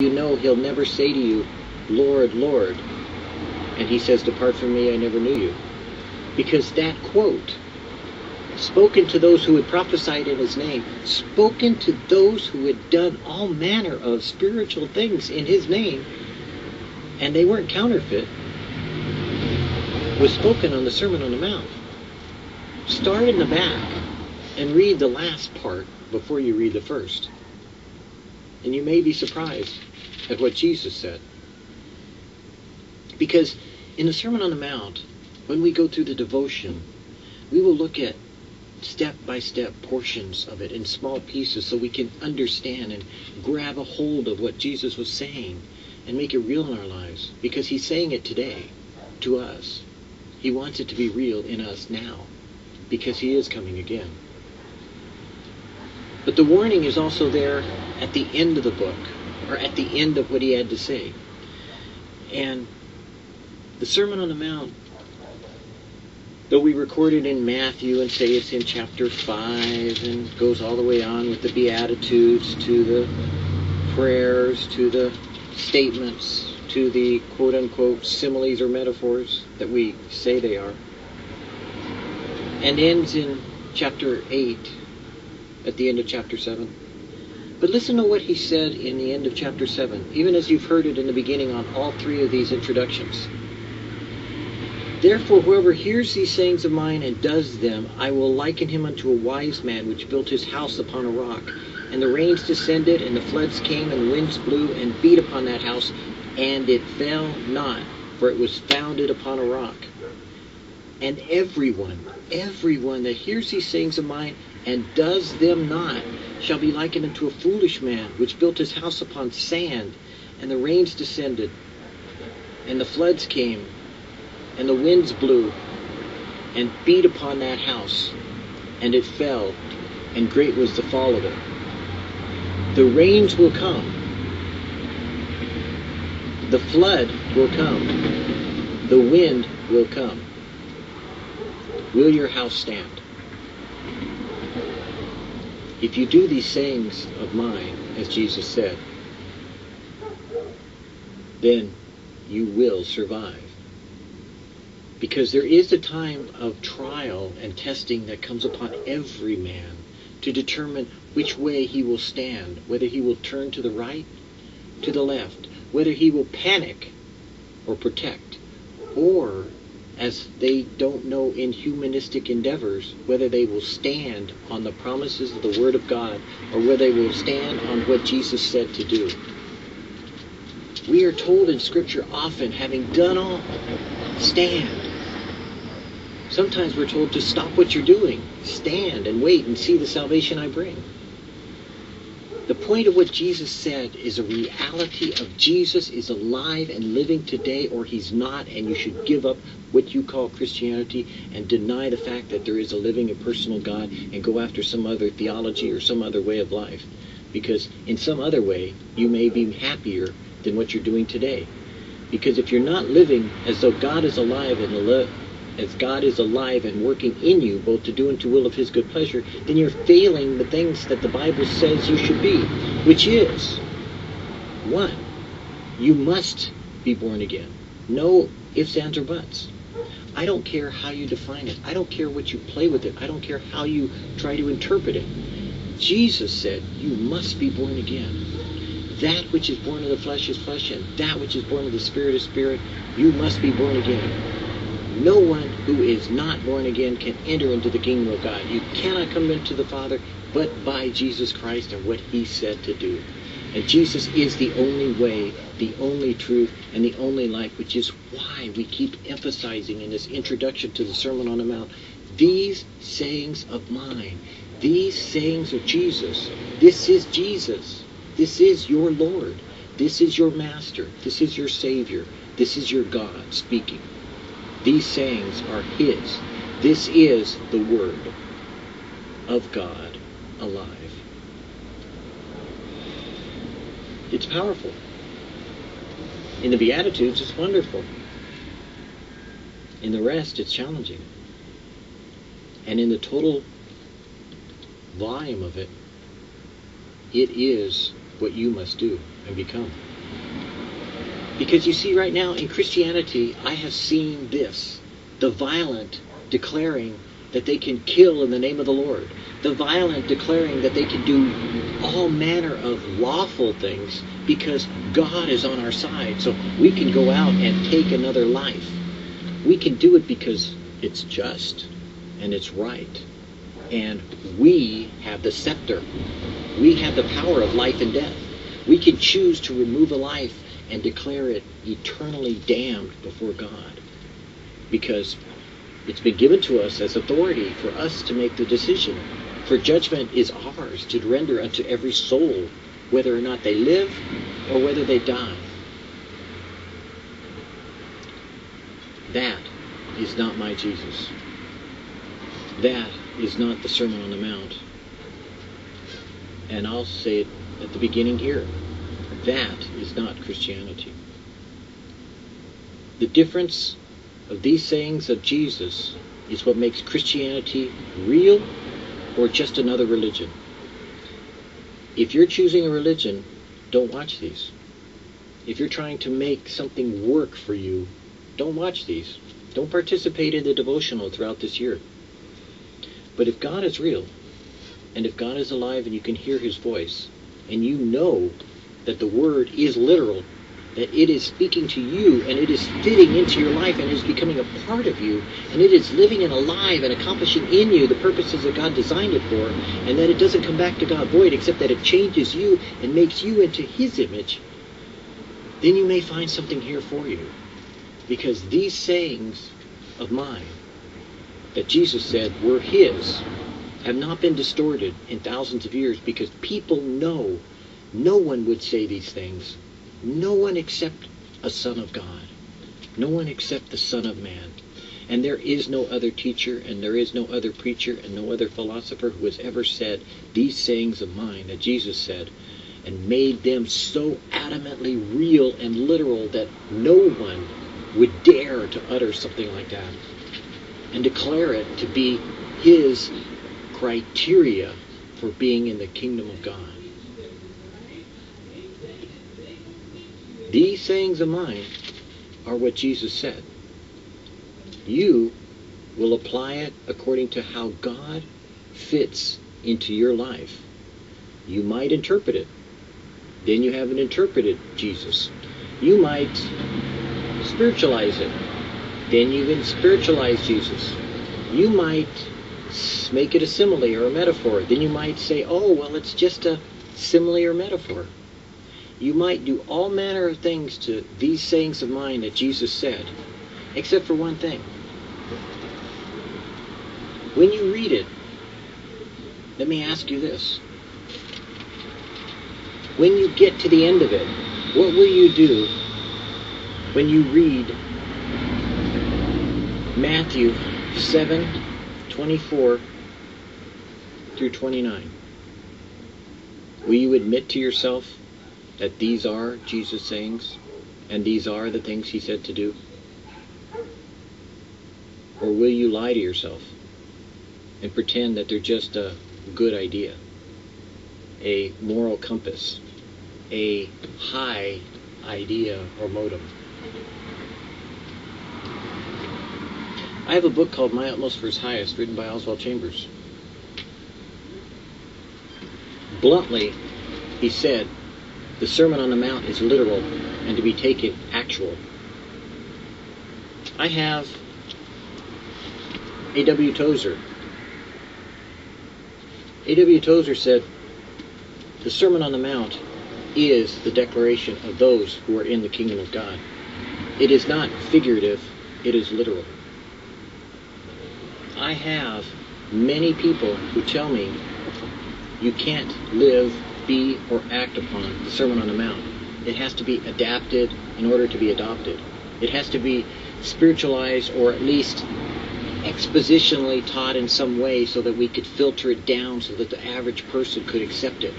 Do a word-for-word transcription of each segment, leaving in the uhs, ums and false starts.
You know, he'll never say to you, Lord, Lord, and he says, depart from me, I never knew you. Because that quote, spoken to those who had prophesied in his name, spoken to those who had done all manner of spiritual things in his name, and they weren't counterfeit, was spoken on the Sermon on the Mount. Start in the back and read the last part before you read the first. And you may be surprised at what Jesus said. Because in the Sermon on the Mount, when we go through the devotion, we will look at step-by-step portions of it in small pieces so we can understand and grab a hold of what Jesus was saying and make it real in our lives. Because he's saying it today to us. He wants it to be real in us now because he is coming again. But the warning is also there at the end of the book, or at the end of what he had to say. And the Sermon on the Mount, though we record it in Matthew and say it's in chapter five and goes all the way on with the Beatitudes to the prayers, to the statements, to the quote-unquote similes or metaphors that we say they are, and ends in chapter eight at the end of chapter seven. But listen to what he said in the end of chapter seven, even as you've heard it in the beginning on all three of these introductions. Therefore, whoever hears these sayings of mine and does them, I will liken him unto a wise man which built his house upon a rock. And the rains descended, and the floods came, and the winds blew, and beat upon that house, and it fell not, for it was founded upon a rock. And everyone, everyone that hears these sayings of mine and does them not, shall be likened unto a foolish man, which built his house upon sand, and the rains descended, and the floods came, and the winds blew, and beat upon that house, and it fell, and great was the fall of it. The rains will come, the flood will come, the wind will come. Will your house stand? If you do these sayings of mine, as Jesus said, then you will survive. Because there is a time of trial and testing that comes upon every man to determine which way he will stand, whether he will turn to the right, to the left, whether he will panic or protect, or, as they don't know in humanistic endeavors, whether they will stand on the promises of the Word of God or whether they will stand on what Jesus said to do. We are told in Scripture often, having done all, stand. Sometimes we're told to stop what you're doing, stand and wait and see the salvation I bring. The point of what Jesus said is a reality of Jesus is alive and living today, or he's not, and you should give up what you call Christianity and deny the fact that there is a living and personal God and go after some other theology or some other way of life. Because in some other way, you may be happier than what you're doing today. Because if you're not living as though God is alive and alive, as God is alive and working in you, both to do and to will of his good pleasure, then you're failing the things that the Bible says you should be, which is, one, you must be born again. No ifs, ands, or buts. I don't care how you define it. I don't care what you play with it. I don't care how you try to interpret it. Jesus said, you must be born again. That which is born of the flesh is flesh, and that which is born of the Spirit is spirit. You must be born again. No one who is not born again can enter into the kingdom of God. You cannot come into the Father but by Jesus Christ and what he said to do. And Jesus is the only way, the only truth, and the only life, which is why we keep emphasizing in this introduction to the Sermon on the Mount, these sayings of mine, these sayings of Jesus. This is Jesus. This is your Lord. This is your Master. This is your Savior. This is your God speaking. These sayings are his. This is the Word of God alive. It's powerful. In the Beatitudes, it's wonderful. In the rest, it's challenging. And in the total volume of it, it is what you must do and become. Because you see right now in Christianity, I have seen this, the violent declaring that they can kill in the name of the Lord, the violent declaring that they can do all manner of lawful things because God is on our side. So we can go out and take another life. We can do it because it's just and it's right. And we have the scepter. We have the power of life and death. We can choose to remove a life and declare it eternally damned before God, because it's been given to us as authority for us to make the decision. For judgment is ours to render unto every soul, whether or not they live or whether they die. That is not my Jesus. That is not the Sermon on the Mount. And I'll say it at the beginning here. That is not Christianity. The difference of these sayings of Jesus is what makes Christianity real or just another religion. If you're choosing a religion, don't watch these. If you're trying to make something work for you, don't watch these. Don't participate in the devotional throughout this year. But if God is real, and if God is alive and you can hear His voice, and you know that the Word is literal, that it is speaking to you, and it is fitting into your life, and it is becoming a part of you, and it is living and alive and accomplishing in you the purposes that God designed it for, and that it doesn't come back to God void except that it changes you and makes you into His image, then you may find something here for you. Because these sayings of mine that Jesus said were His have not been distorted in thousands of years, because people know no one would say these things. No one except a son of God. No one except the Son of Man. And there is no other teacher, and there is no other preacher, and no other philosopher who has ever said these sayings of mine that Jesus said, and made them so adamantly real and literal that no one would dare to utter something like that and declare it to be His criteria for being in the kingdom of God. These sayings of mine are what Jesus said. You will apply it according to how God fits into your life. You might interpret it. Then you have an interpreted Jesus. You might spiritualize it. Then you can spiritualize Jesus. You might make it a simile or a metaphor. Then you might say, oh, well, it's just a simile or metaphor. You might do all manner of things to these sayings of mine that Jesus said, except for one thing. When you read it, let me ask you this. When you get to the end of it, what will you do when you read Matthew seven, twenty-four through twenty-nine? Will you admit to yourself that these are Jesus' sayings, and these are the things He said to do? Or will you lie to yourself and pretend that they're just a good idea, a moral compass, a high idea or modem? I have a book called My Utmost for His Highest, written by Oswald Chambers. Bluntly, he said, the Sermon on the Mount is literal and to be taken actual. I have A W Tozer. A W Tozer said, the Sermon on the Mount is the declaration of those who are in the kingdom of God. It is not figurative, it is literal. I have many people who tell me you can't live, be, or act upon the Sermon on the Mount. It has to be adapted in order to be adopted. It has to be spiritualized, or at least expositionally taught in some way so that we could filter it down so that the average person could accept it.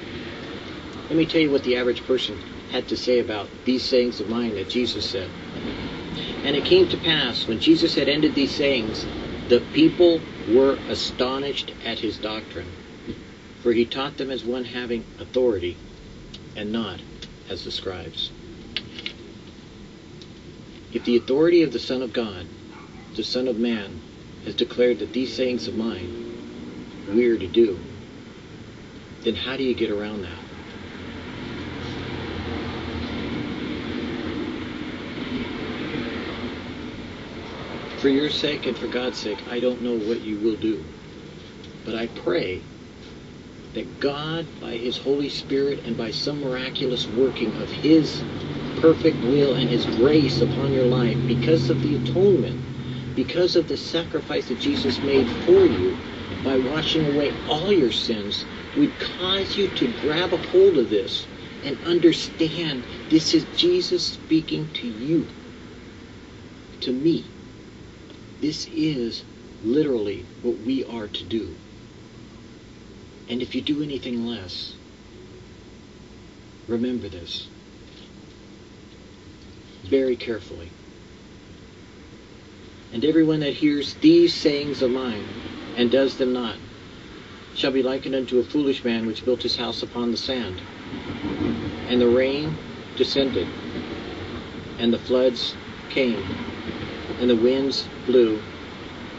Let me tell you what the average person had to say about these sayings of mine that Jesus said. And it came to pass, when Jesus had ended these sayings, the people were astonished at His doctrine. For He taught them as one having authority, and not as the scribes. If the authority of the Son of God, the Son of Man, has declared that these sayings of mine we are to do, then how do you get around that? For your sake and for God's sake, I don't know what you will do, but I pray that God, by His Holy Spirit and by some miraculous working of His perfect will and His grace upon your life, because of the atonement, because of the sacrifice that Jesus made for you, by washing away all your sins, would cause you to grab a hold of this and understand this is Jesus speaking to you, to me. This is literally what we are to do. And if you do anything less, remember this very carefully. And everyone that hears these sayings of mine and does them not shall be likened unto a foolish man which built his house upon the sand. And the rain descended, and the floods came, and the winds blew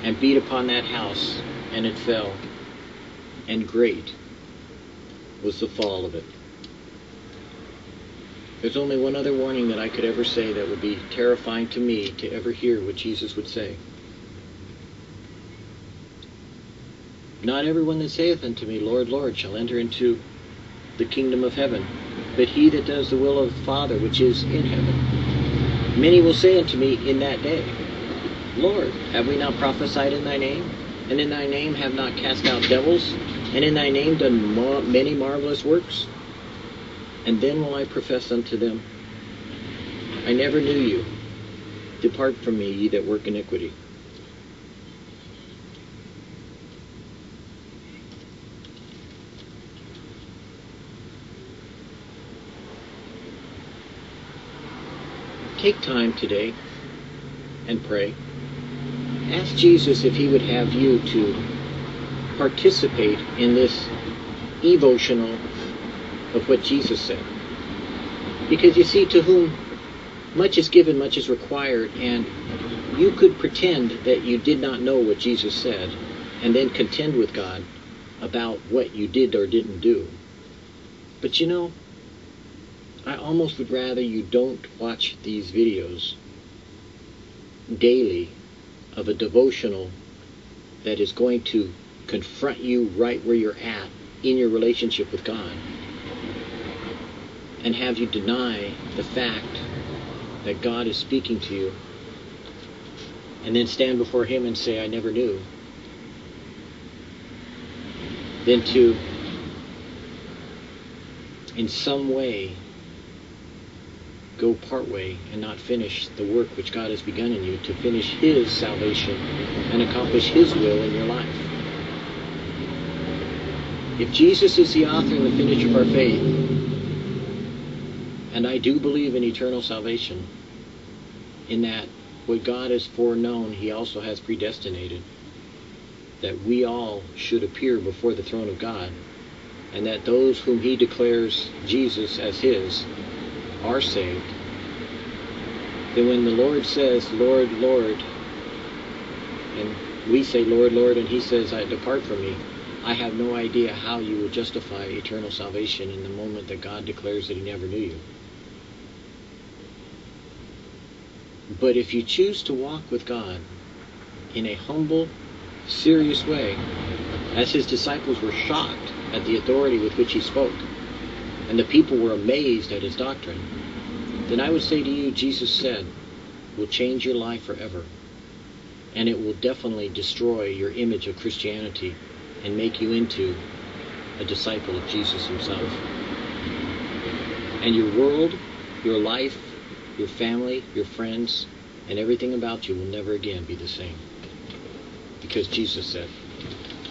and beat upon that house, and it fell, and great was the fall of it. There's only one other warning that I could ever say that would be terrifying to me to ever hear what Jesus would say. Not everyone that saith unto me, Lord, Lord, shall enter into the kingdom of heaven, but he that does the will of the Father which is in heaven. Many will say unto me in that day, Lord, have we not prophesied in thy name? And in thy name have not cast out devils? And in thy name done ma- many marvelous works? And then will I profess unto them, I never knew you. Depart from me, ye that work iniquity. Take time today and pray. Ask Jesus if he would have you to participate in this devotional of what Jesus said. Because you see, to whom much is given, much is required, and you could pretend that you did not know what Jesus said and then contend with God about what you did or didn't do. But you know, I almost would rather you don't watch these videos daily of a devotional that is going to confront you right where you're at in your relationship with God, and have you deny the fact that God is speaking to you, and then stand before Him and say, I never knew, than to, in some way, go partway and not finish the work which God has begun in you, to finish His salvation and accomplish His will in your life. If Jesus is the author and the finisher of our faith, and I do believe in eternal salvation, in that what God has foreknown, He also has predestinated, that we all should appear before the throne of God, and that those whom He declares Jesus as His are saved, then when the Lord says, Lord, Lord, and we say, Lord, Lord, and He says, I depart from me, I have no idea how you will justify eternal salvation in the moment that God declares that He never knew you. But if you choose to walk with God in a humble, serious way, as His disciples were shocked at the authority with which He spoke, and the people were amazed at His doctrine, then I would say to you, Jesus said, will change your life forever, and it will definitely destroy your image of Christianity and make you into a disciple of Jesus Himself. And your world, your life, your family, your friends, and everything about you will never again be the same, because Jesus said.